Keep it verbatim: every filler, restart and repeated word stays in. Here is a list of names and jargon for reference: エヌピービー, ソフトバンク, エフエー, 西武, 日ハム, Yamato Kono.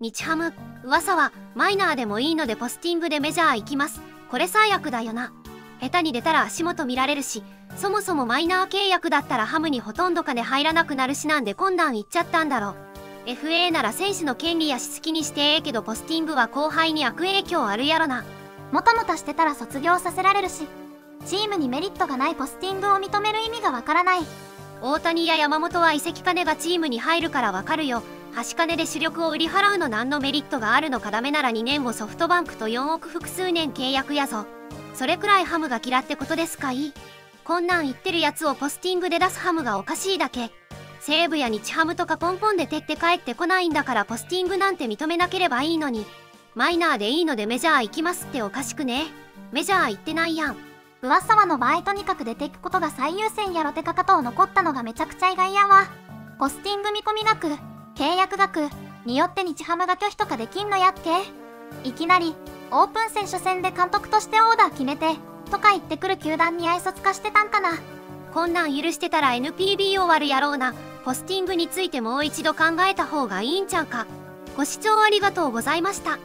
日ハム、噂はマイナーでもいいのでポスティングでメジャー行きます。これ最悪だよな。下手に出たら足元見られるし、そもそもマイナー契約だったらハムにほとんど金入らなくなるし、なんでこんなん言っちゃったんだろう。 エフエー なら選手の権利やし好きにしてええけど、ポスティングは後輩に悪影響あるやろな。もたもたしてたら卒業させられるし、チームにメリットがないポスティングを認める意味がわからない。大谷や山本は移籍金がチームに入るからわかるよ。端金で主力を売り払うの何のメリットがあるのか。ダメならにねんごソフトバンクとよんおく複数年契約やぞ。それくらいハムが嫌ってことですかい。こんなん言ってるやつをポスティングで出すハムがおかしいだけ。西武や日ハムとかポンポンでてって帰ってこないんだから、ポスティングなんて認めなければいいのに。マイナーでいいのでメジャー行きますっておかしくね。メジャー行ってないやん。噂はの場合とにかく出ていくことが最優先やろ。てかかとを残ったのがめちゃくちゃ意外やわ。ポスティング見込み額、契約額によって日ハムが拒否とかできんのやって。いきなりオープン戦初戦で監督としてオーダー決めてとか言ってくる球団に愛想つかしてたんかな。こんなん許してたら エヌピービー 終わるやろうな。ポスティングについてもう一度考えた方がいいんちゃうか。ご視聴ありがとうございました。